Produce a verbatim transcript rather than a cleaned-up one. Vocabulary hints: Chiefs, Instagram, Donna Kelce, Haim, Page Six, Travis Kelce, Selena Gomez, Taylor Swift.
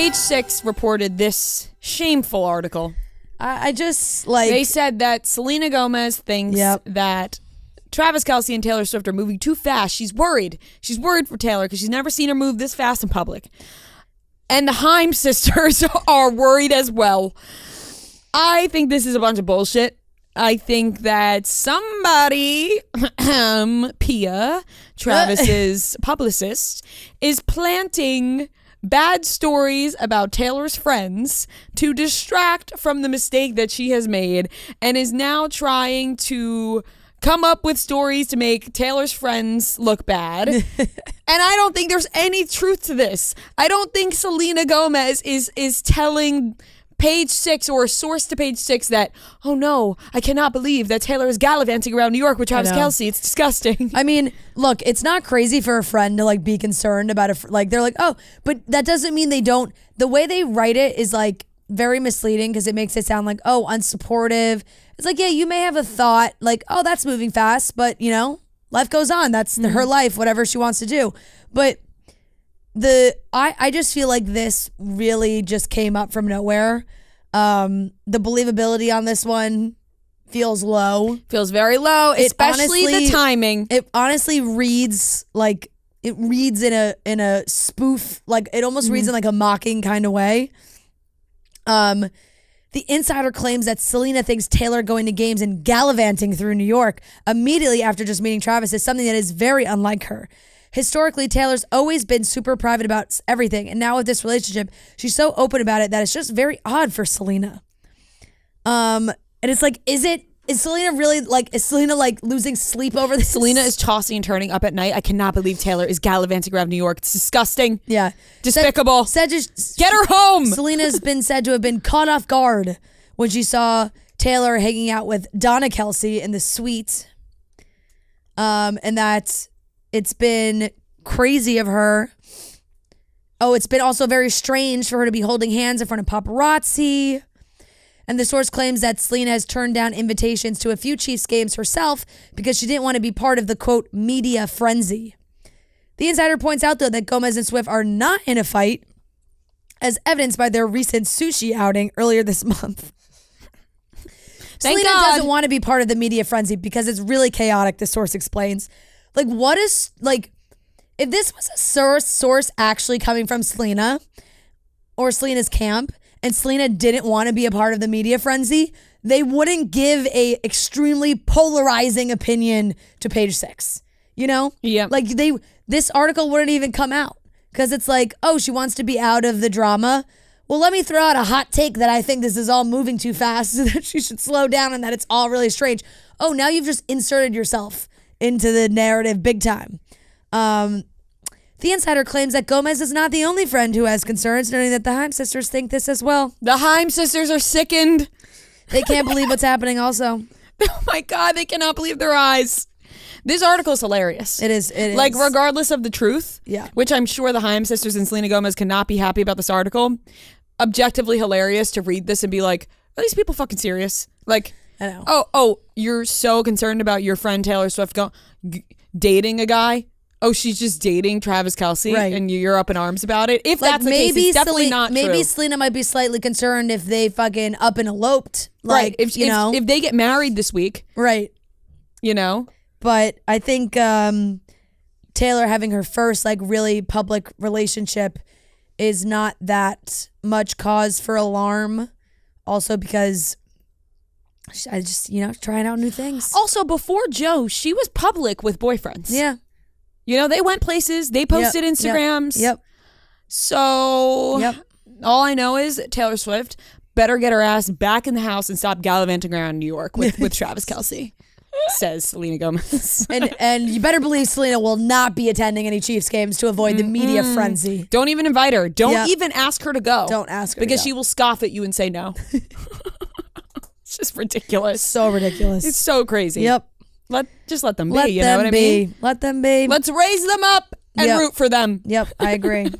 Page Six reported this shameful article. I, I just like they said that Selena Gomez thinks yep. that Travis Kelce and Taylor Swift are moving too fast. She's worried. She's worried for Taylor because she's never seen her move this fast in public. And the Haim sisters are worried as well. I think this is a bunch of bullshit. I think that somebody, Pia, Travis's publicist, is planting bad stories about Taylor's friends to distract from the mistake that she has made and is now trying to come up with stories to make Taylor's friends look bad. And I don't think there's any truth to this. I don't think Selena Gomez is is telling Page Six or a source to Page Six that, oh no, I cannot believe that Taylor is gallivanting around New York with Travis Kelce. It's disgusting. I mean, look, it's not crazy for a friend to like be concerned about a fr like they're like, oh, but that doesn't mean they don't. The way they write it is like very misleading because it makes it sound like, oh, unsupportive. It's like, yeah, you may have a thought like, oh, that's moving fast, but you know, life goes on. That's mm-hmm. her life, whatever she wants to do. But the I, I just feel like this really just came up from nowhere. Um, the believability on this one feels low. Feels very low, it especially honestly, the timing. It honestly reads like it reads in a in a spoof, like it almost mm-hmm. reads in like a mocking kind of way. Um The insider claims that Selena thinks Taylor going to games and gallivanting through New York immediately after just meeting Travis is something that is very unlike her. Historically, Taylor's always been super private about everything, and now with this relationship, she's so open about it that it's just very odd for Selena. Um, and it's like, is it? Is Selena really like? Is Selena like losing sleep over this? Selena is tossing and turning up at night. I cannot believe Taylor is gallivanting around New York. It's disgusting. Yeah, despicable. Said, said to, get her home. Selena's been said to have been caught off guard when she saw Taylor hanging out with Donna Kelce in the suite, um, and that it's been crazy of her. Oh, it's been also very strange for her to be holding hands in front of paparazzi. And the source claims that Selena has turned down invitations to a few Chiefs games herself because she didn't want to be part of the, quote, media frenzy. The insider points out, though, that Gomez and Swift are not in a fight, as evidenced by their recent sushi outing earlier this month. Selena doesn't want to be part of the media frenzy because it's really chaotic, the source explains. Like, what is, like, if this was a source, source actually coming from Selena or Selena's camp, and Selena didn't want to be a part of the media frenzy, they wouldn't give a extremely polarizing opinion to Page Six. You know? Yeah. Like, they, this article wouldn't even come out because it's like, oh, she wants to be out of the drama. Well, let me throw out a hot take that I think this is all moving too fast, so that she should slow down and that it's all really strange. Oh, now you've just inserted yourself into the narrative big time. Um... The insider claims that Gomez is not the only friend who has concerns, knowing that the Haim sisters think this as well. The Haim sisters are sickened. They can't believe what's happening also. Oh my God, they cannot believe their eyes. This article is hilarious. It is. It is. Like, regardless of the truth, yeah. which I'm sure the Haim sisters and Selena Gomez cannot be happy about this article, objectively hilarious to read this and be like, are these people fucking serious? Like, I know. oh, oh, you're so concerned about your friend Taylor Swift go g dating a guy? Oh, she's just dating Travis Kelce, right. and you're up in arms about it. If like that's maybe the case, it's definitely Sel not maybe true. Maybe Selena might be slightly concerned if they fucking up and eloped. Like, right. If, you if, know. if they get married this week. Right. You know? But I think um, Taylor having her first like really public relationship is not that much cause for alarm. Also because I just, you know, trying out new things. Also, before Joe, she was public with boyfriends. Yeah. You know, they went places. They posted yep, Instagrams. Yep. yep. So yep. all I know is Taylor Swift better get her ass back in the house and stop gallivanting around New York with, with Travis Kelce, says Selena Gomez. and and you better believe Selena will not be attending any Chiefs games to avoid the media mm-hmm. frenzy. Don't even invite her. Don't yep. even ask her to go. Don't ask her Because to go. she will scoff at you and say no. It's just ridiculous. So ridiculous. It's so crazy. Yep. Let just let them be, let you know what I mean? Let them be. Let them be. Let's raise them up and yep. root for them. Yep, I agree.